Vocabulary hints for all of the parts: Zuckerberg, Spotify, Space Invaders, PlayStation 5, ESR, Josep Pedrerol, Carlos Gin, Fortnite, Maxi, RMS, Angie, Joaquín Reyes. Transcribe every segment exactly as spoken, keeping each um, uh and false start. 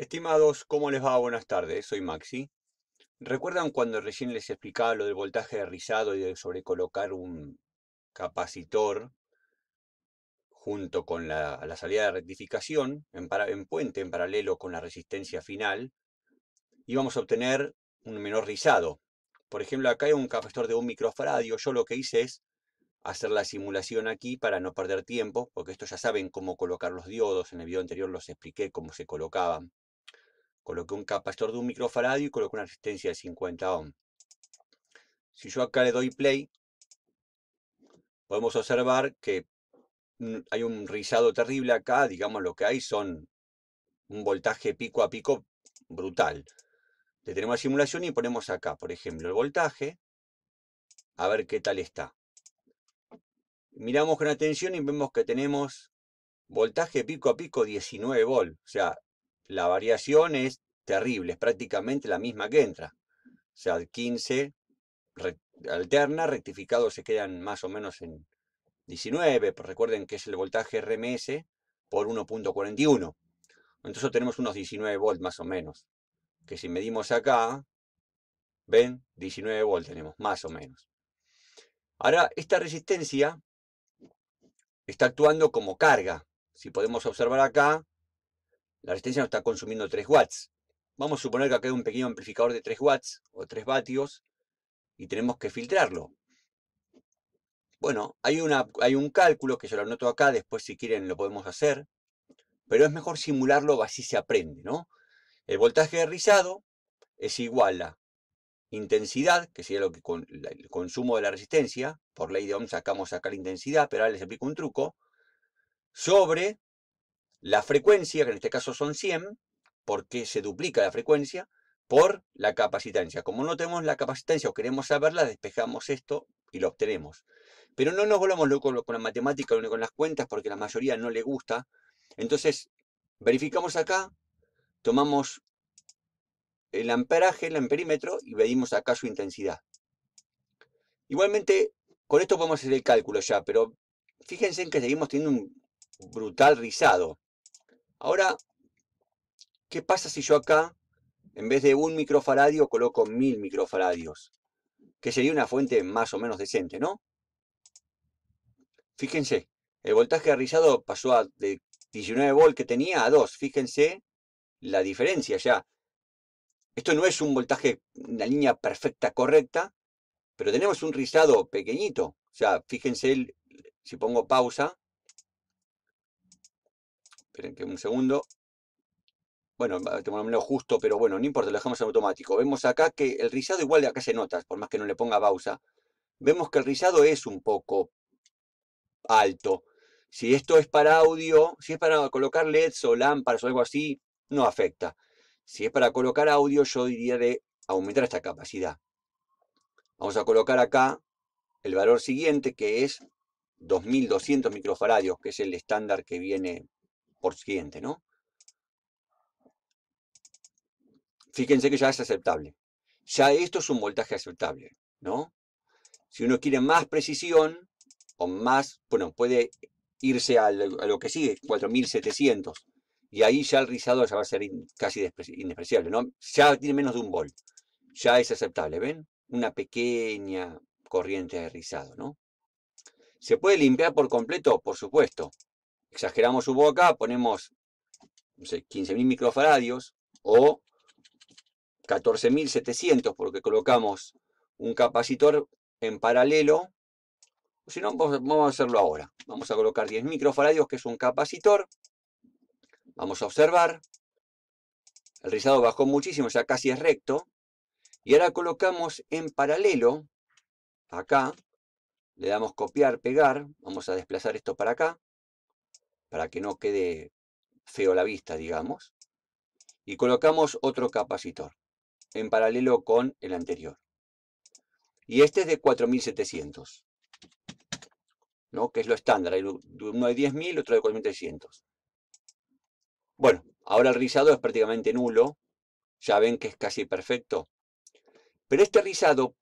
Estimados, ¿cómo les va? Buenas tardes, soy Maxi. ¿Recuerdan cuando recién les explicaba lo del voltaje de rizado y de sobrecolocar un capacitor junto con la, la salida de rectificación en, para, en puente en paralelo con la resistencia final? Íbamos a obtener un menor rizado. Por ejemplo, acá hay un capacitor de un microfaradio. Yo lo que hice es hacer la simulación aquí para no perder tiempo, porque esto ya saben cómo colocar los diodos. En el video anterior los expliqué cómo se colocaban. Coloqué un capacitor de un microfaradio y coloqué una resistencia de cincuenta ohm. Si yo acá le doy play, podemos observar que hay un rizado terrible acá. Digamos, lo que hay son un voltaje pico a pico brutal. Detenemos la simulación y ponemos acá, por ejemplo, el voltaje, a ver qué tal está. Miramos con atención y vemos que tenemos voltaje pico a pico diecinueve volts. O sea, la variación es terrible, es prácticamente la misma que entra. O sea, quince alterna, rectificados se quedan más o menos en diecinueve. Pues recuerden que es el voltaje R M S por uno punto cuarenta y uno. Entonces tenemos unos diecinueve volts más o menos. Que si medimos acá, ven, diecinueve volts tenemos, más o menos. Ahora, esta resistencia está actuando como carga. Si podemos observar acá, la resistencia nos está consumiendo tres watts. Vamos a suponer que acá hay un pequeño amplificador de tres watts o tres vatios y tenemos que filtrarlo. Bueno, hay, una, hay un cálculo que yo lo anoto acá, después si quieren lo podemos hacer, pero es mejor simularlo, así se aprende, ¿no? El voltaje de rizado es igual a intensidad, que sería lo que con, el consumo de la resistencia. Por ley de Ohm sacamos acá la intensidad, pero ahora les explico un truco. Sobre la frecuencia, que en este caso son cien, porque se duplica la frecuencia, por la capacitancia. Como no tenemos la capacitancia o queremos saberla, despejamos esto y lo obtenemos. Pero no nos volvamos locos con la matemática ni con las cuentas, porque a la mayoría no le gusta. Entonces, verificamos acá, tomamos el amperaje, el amperímetro, y medimos acá su intensidad. Igualmente, con esto podemos hacer el cálculo ya, pero fíjense en que seguimos teniendo un brutal rizado. Ahora, ¿qué pasa si yo acá, en vez de un microfaradio, coloco mil microfaradios? Que sería una fuente más o menos decente, ¿no? Fíjense, el voltaje de rizado pasó a, de diecinueve volts que tenía a dos. Fíjense la diferencia ya. Esto no es un voltaje, una línea perfecta, correcta, pero tenemos un rizado pequeñito. O sea, fíjense, el, si pongo pausa, esperen que un segundo, bueno, tengo justo, pero bueno, no importa, lo dejamos en automático. Vemos acá que el rizado, igual de acá se nota, por más que no le ponga pausa, vemos que el rizado es un poco alto. Si esto es para audio, si es para colocar L E Ds o lámparas o algo así, no afecta. Si es para colocar audio, yo diría de aumentar esta capacidad. Vamos a colocar acá el valor siguiente, que es dos mil doscientos microfaradios, que es el estándar que viene por siguiente, ¿no? Fíjense que ya es aceptable. Ya esto es un voltaje aceptable, ¿no? Si uno quiere más precisión o más, bueno, puede irse a lo que sigue, cuatro mil setecientos. Y ahí ya el rizado ya va a ser casi despreciable, ¿no? Ya tiene menos de un volt. Ya es aceptable, ¿ven? Una pequeña corriente de rizado, ¿no? ¿Se puede limpiar por completo? Por supuesto. Exageramos un poco acá, ponemos, no sé, quince mil microfaradios o catorce mil setecientos, porque colocamos un capacitor en paralelo. Si no, vamos a hacerlo ahora. Vamos a colocar diez microfaradios, que es un capacitor. Vamos a observar, el rizado bajó muchísimo, ya casi es recto. Y ahora colocamos en paralelo, acá, le damos copiar, pegar. Vamos a desplazar esto para acá, para que no quede feo la vista, digamos. Y colocamos otro capacitor, en paralelo con el anterior. Y este es de cuatro mil setecientos, ¿no? Que es lo estándar, hay uno de diez mil, otro de cuatro mil setecientos. Bueno, ahora el rizado es prácticamente nulo. Ya ven que es casi perfecto. Pero este rizado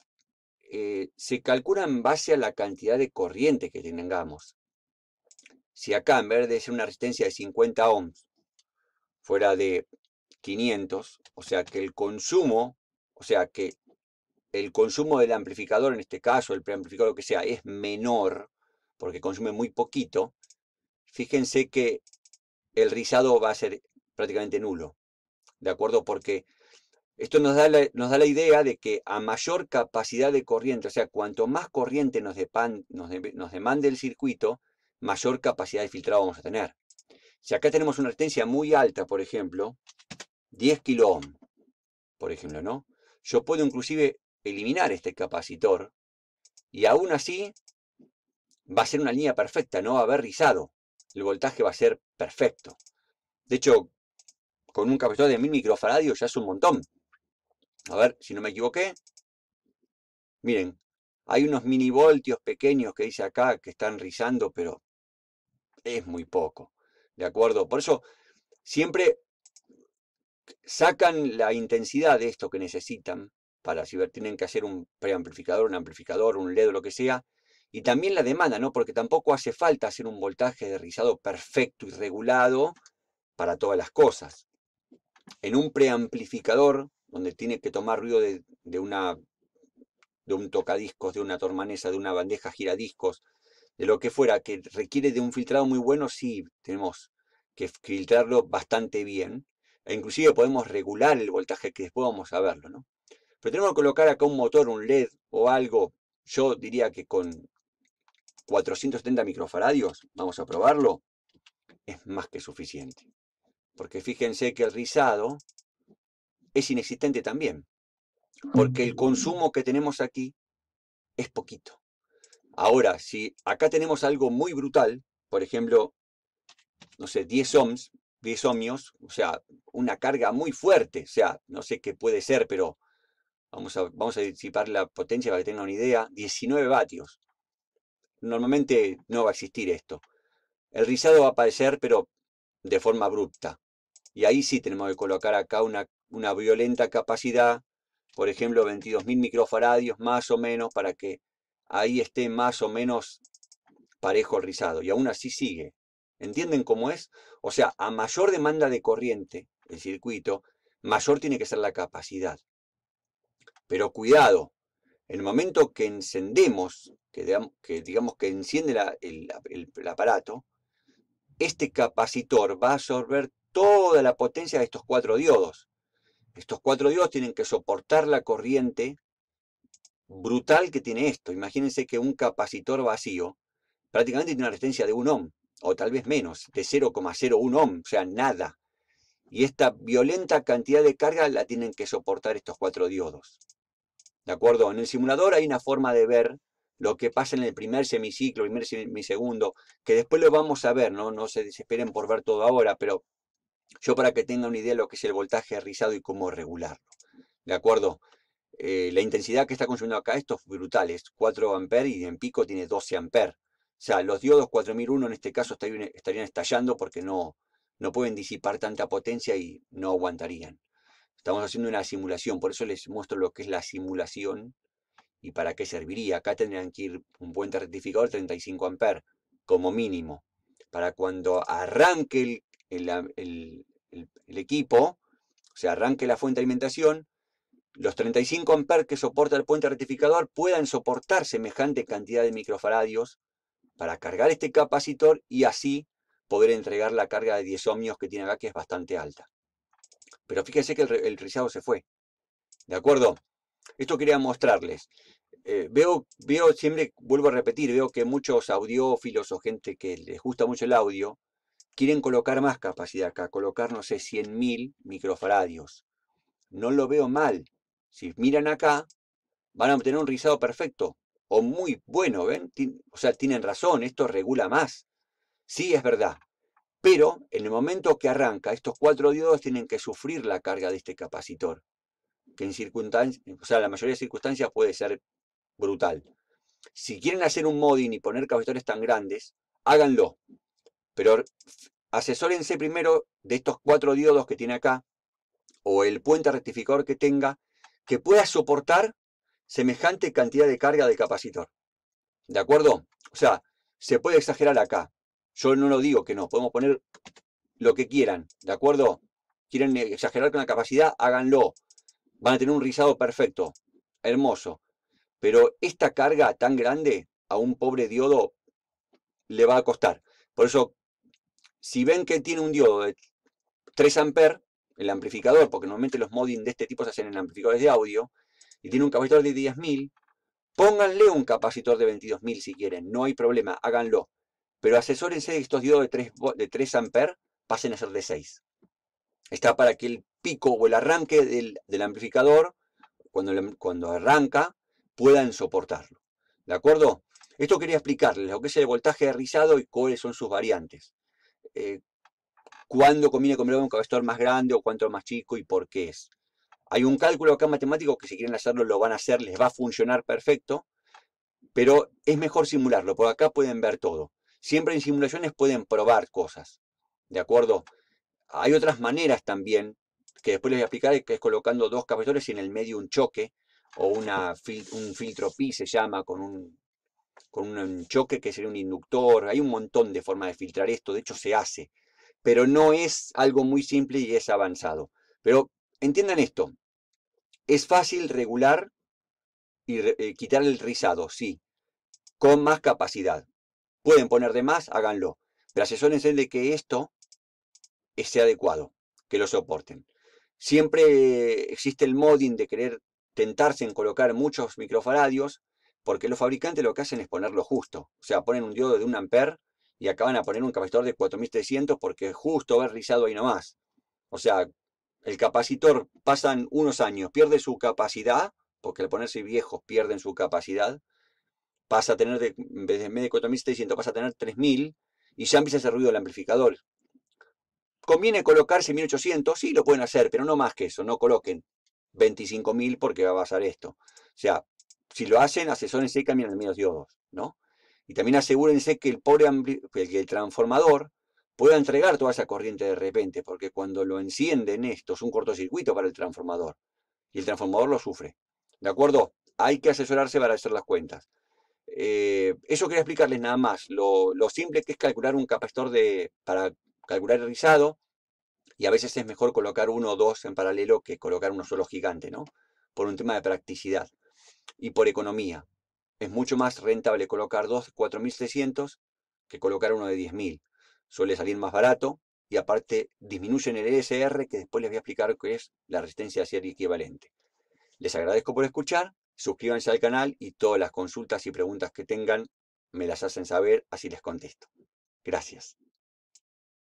eh, se calcula en base a la cantidad de corriente que tengamos. Si acá, en vez de ser una resistencia de cincuenta ohms, fuera de quinientos, o sea que el consumo, o sea que el consumo del amplificador, en este caso, el preamplificador, lo que sea, es menor, porque consume muy poquito, fíjense que el rizado va a ser prácticamente nulo, ¿de acuerdo? Porque esto nos da la, nos da la idea de que a mayor capacidad de corriente, o sea, cuanto más corriente nos, depan, nos, de, nos demande el circuito, mayor capacidad de filtrado vamos a tener. Si acá tenemos una resistencia muy alta, por ejemplo, diez kilo ohm, por ejemplo, ¿no? Yo puedo inclusive eliminar este capacitor y aún así va a ser una línea perfecta, no va a haber rizado. El voltaje va a ser perfecto. De hecho, con un capacitor de mil microfaradios ya es un montón. A ver, si no me equivoqué. Miren, hay unos minivoltios pequeños que dice acá que están rizando, pero es muy poco. ¿De acuerdo? Por eso siempre sacan la intensidad de esto que necesitan para si tienen que hacer un preamplificador, un amplificador, un LED o lo que sea. Y también la demanda, ¿no? Porque tampoco hace falta hacer un voltaje de rizado perfecto y regulado para todas las cosas. En un preamplificador, donde tiene que tomar ruido de, de, una, de un tocadiscos, de una tornamesa, de una bandeja giradiscos, de lo que fuera, que requiere de un filtrado muy bueno, sí tenemos que filtrarlo bastante bien. E inclusive podemos regular el voltaje, que después vamos a verlo, ¿no? Pero tenemos que colocar acá un motor, un LED o algo. Yo diría que con cuatrocientos setenta microfaradios, vamos a probarlo, es más que suficiente. Porque fíjense que el rizado es inexistente también. Porque el consumo que tenemos aquí es poquito. Ahora, si acá tenemos algo muy brutal, por ejemplo, no sé, diez ohms, diez ohmios, o sea, una carga muy fuerte, o sea, no sé qué puede ser, pero vamos a, vamos a disipar la potencia para que tengan una idea, diecinueve vatios. Normalmente no va a existir esto. El rizado va a aparecer, pero de forma abrupta. Y ahí sí tenemos que colocar acá una, una violenta capacidad, por ejemplo, veintidós mil microfaradios, más o menos, para que ahí esté más o menos parejo el rizado. Y aún así sigue. ¿Entienden cómo es? O sea, a mayor demanda de corriente el circuito, mayor tiene que ser la capacidad. Pero cuidado, en el momento que encendemos, que digamos que, digamos que enciende la, el, el, el aparato, este capacitor va a absorber toda la potencia de estos cuatro diodos. Estos cuatro diodos tienen que soportar la corriente brutal que tiene esto. Imagínense que un capacitor vacío prácticamente tiene una resistencia de un ohm, o tal vez menos, de cero coma cero uno ohm, o sea, nada. Y esta violenta cantidad de carga la tienen que soportar estos cuatro diodos. ¿De acuerdo? En el simulador hay una forma de ver lo que pasa en el primer semiciclo, primer semisegundo, que después lo vamos a ver, ¿no? No se desesperen por ver todo ahora, pero yo para que tengan una idea de lo que es el voltaje rizado y cómo regularlo. ¿De acuerdo? Eh, la intensidad que está consumiendo acá esto es brutal, es cuatro amperes y en pico tiene doce amperes. O sea, los diodos cuatro mil uno en este caso estarían, estarían estallando porque no, no pueden disipar tanta potencia y no aguantarían. Estamos haciendo una simulación, por eso les muestro lo que es la simulación y para qué serviría. Acá tendrían que ir un puente rectificador treinta y cinco amperes, como mínimo, para cuando arranque el, el, el, el, el equipo, o sea, arranque la fuente de alimentación, los treinta y cinco amperes que soporta el puente rectificador puedan soportar semejante cantidad de microfaradios para cargar este capacitor y así poder entregar la carga de diez ohmios que tiene acá, que es bastante alta. Pero fíjense que el, el rizado se fue. ¿De acuerdo? Esto quería mostrarles. Eh, veo, veo, siempre vuelvo a repetir, veo que muchos audiófilos o gente que les gusta mucho el audio, quieren colocar más capacidad acá, colocar, no sé, cien mil microfaradios. No lo veo mal. Si miran acá, van a obtener un rizado perfecto, o muy bueno, ¿ven? Tien, o sea, tienen razón, esto regula más. Sí, es verdad. Pero en el momento que arranca, estos cuatro diodos tienen que sufrir la carga de este capacitor, que en circunstancias, o sea, la mayoría de circunstancias puede ser brutal. Si quieren hacer un modding y poner capacitores tan grandes, háganlo. Pero asesórense primero de estos cuatro diodos que tiene acá, o el puente rectificador que tenga, que pueda soportar semejante cantidad de carga de capacitor. ¿De acuerdo? O sea, se puede exagerar acá. Yo no lo digo que no, podemos poner lo que quieran, ¿de acuerdo? quieren exagerar con la capacidad, háganlo. Van a tener un rizado perfecto, hermoso. Pero esta carga tan grande a un pobre diodo le va a costar. Por eso, si ven que tiene un diodo de tres amperes, el amplificador, porque normalmente los modding de este tipo se hacen en amplificadores de audio, y tiene un capacitor de diez mil, pónganle un capacitor de veintidós mil si quieren, no hay problema, háganlo. Pero asesórense de estos diodos de tres amperes, pasen a ser de seis. Está para que el pico o el arranque del, del amplificador, cuando, el, cuando arranca, puedan soportarlo. ¿De acuerdo? Esto quería explicarles, lo que es el voltaje de rizado y cuáles son sus variantes. Eh, ¿Cuándo conviene comprar un capacitor más grande o cuánto más chico y por qué es? Hay un cálculo acá matemático que si quieren hacerlo lo van a hacer, les va a funcionar perfecto, pero es mejor simularlo, porque acá pueden ver todo. Siempre en simulaciones pueden probar cosas, ¿de acuerdo? Hay otras maneras también, que después les voy a explicar, que es colocando dos capacitores y en el medio un choque, o una fil un filtro pi se llama, con un, con un choque que sería un inductor. Hay un montón de formas de filtrar esto, de hecho se hace, pero no es algo muy simple y es avanzado. Pero entiendan esto, es fácil regular y re eh, quitar el rizado, sí, con más capacidad. Pueden poner de más, háganlo, pero asesórense de que esto sea adecuado, que lo soporten. Siempre existe el modding de querer tentarse en colocar muchos microfaradios, porque los fabricantes lo que hacen es ponerlo justo. O sea, ponen un diodo de un ampere y acaban a poner un capacitor de cuatro mil trescientos porque justo va rizado ahí nomás. O sea, el capacitor pasan unos años, pierde su capacidad, porque al ponerse viejos pierden su capacidad, pasa a tener, de, en vez de cuatro mil seiscientos, pasa a tener tres mil y ya empieza ese ruido del amplificador. ¿Conviene colocarse mil ochocientos? Sí, lo pueden hacer, pero no más que eso. No coloquen veinticinco mil porque va a pasar esto. O sea, si lo hacen, asesórense y cambian menos diodos, ¿no? Y también asegúrense que el pobre que el transformador pueda entregar toda esa corriente de repente, porque cuando lo encienden esto es un cortocircuito para el transformador y el transformador lo sufre. ¿De acuerdo? Hay que asesorarse para hacer las cuentas. Eh, eso quería explicarles nada más, lo, lo simple que es calcular un capacitor de, para calcular el rizado, y a veces es mejor colocar uno o dos en paralelo que colocar uno solo gigante, ¿no? Por un tema de practicidad y por economía. Es mucho más rentable colocar dos de cuatro mil seiscientos que colocar uno de diez mil. Suele salir más barato y aparte disminuyen el E S R, que después les voy a explicar qué es la resistencia de serie equivalente. Les agradezco por escuchar. Suscríbanse al canal y todas las consultas y preguntas que tengan me las hacen saber, así les contesto. Gracias.